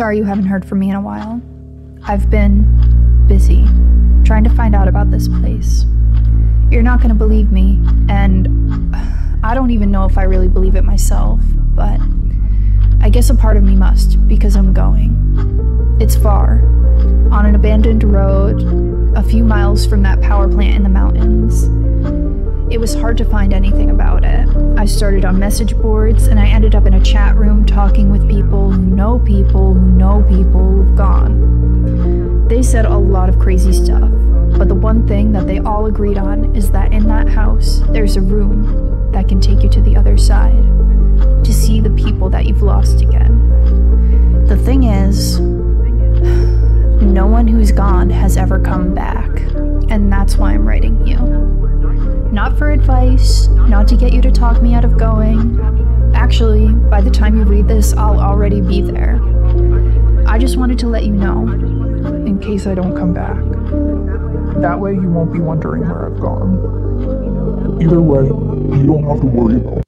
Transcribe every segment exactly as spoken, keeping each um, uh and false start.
sorry you haven't heard from me in a while. I've been busy trying to find out about this place. You're not gonna believe me, and I don't even know if I really believe it myself, but I guess a part of me must, because I'm going. It's far, on an abandoned road, a few miles from that power plant in the mountains. It was hard to find anything about it. I started on message boards, and I ended up in a chat room talking with people who know people who know people who've gone. They said a lot of crazy stuff, but the one thing that they all agreed on is that in that house, there's a room that can take you to the other side, to see the people that you've lost again. The thing is, no one who's gone has ever come back, and that's why I'm writing you. Not for advice, not to get you to talk me out of going. Actually, by the time you read this, I'll already be there. I just wanted to let you know, in case I don't come back. That way you won't be wondering where I've gone. Either way, you don't have to worry about it.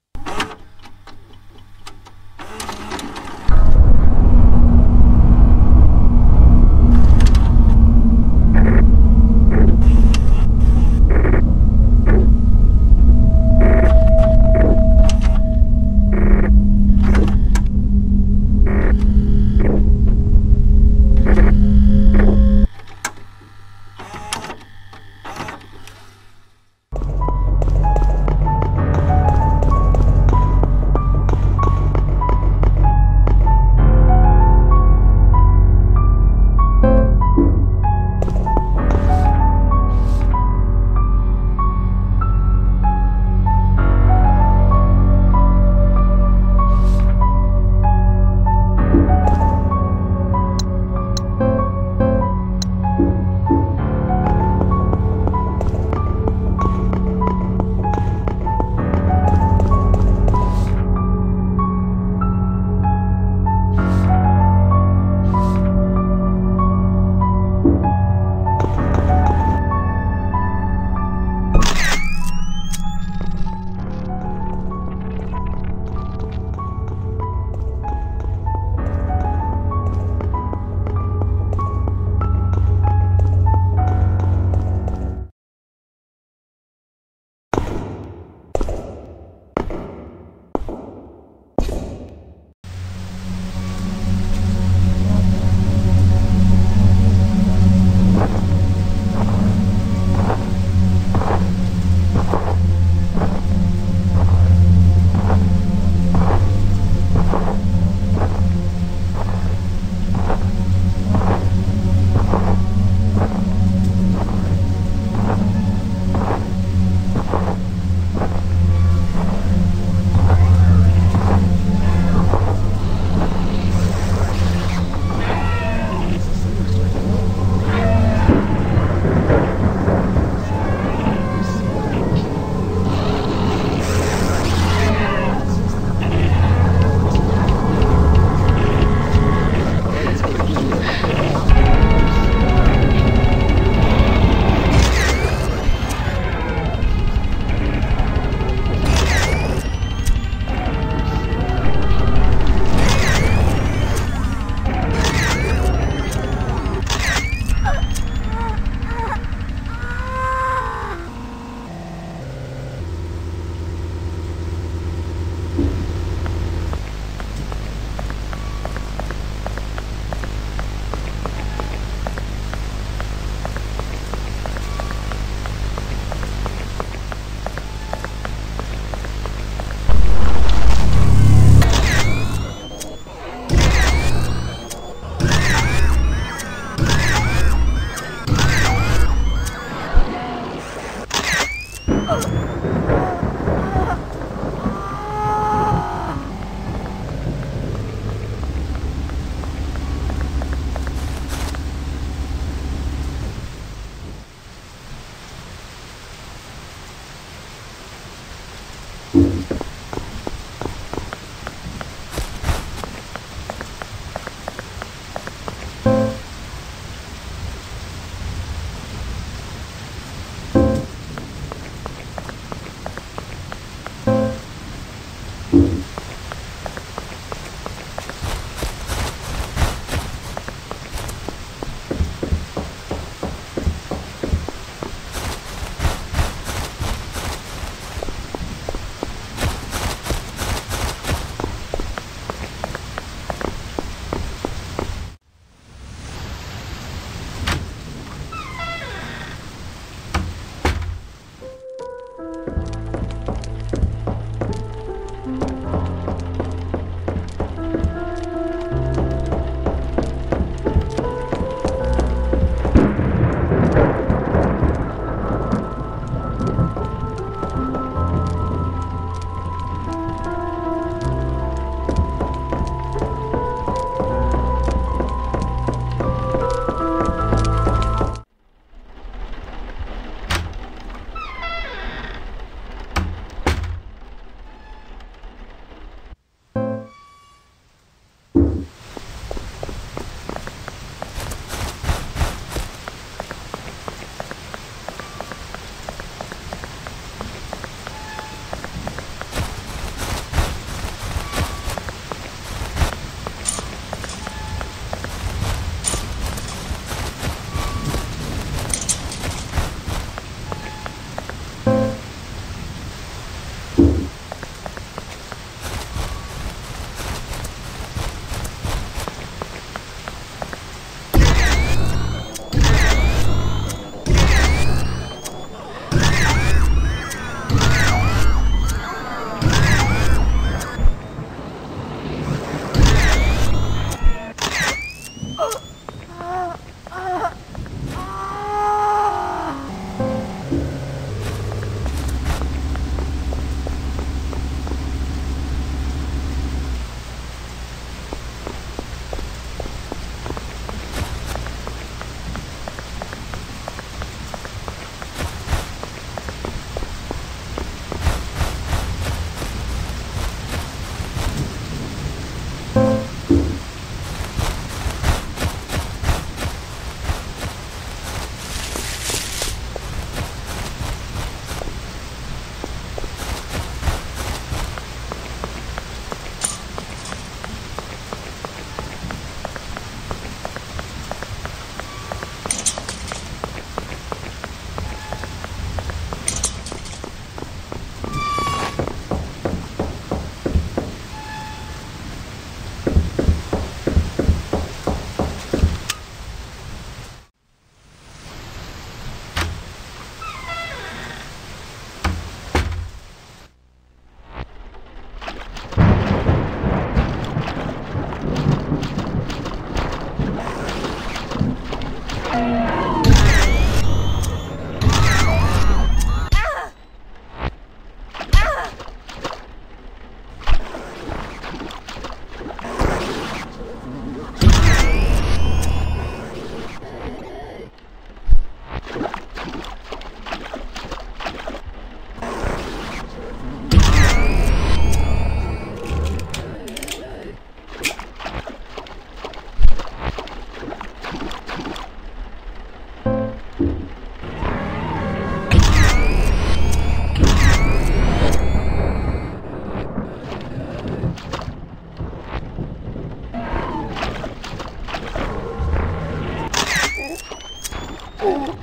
Oh.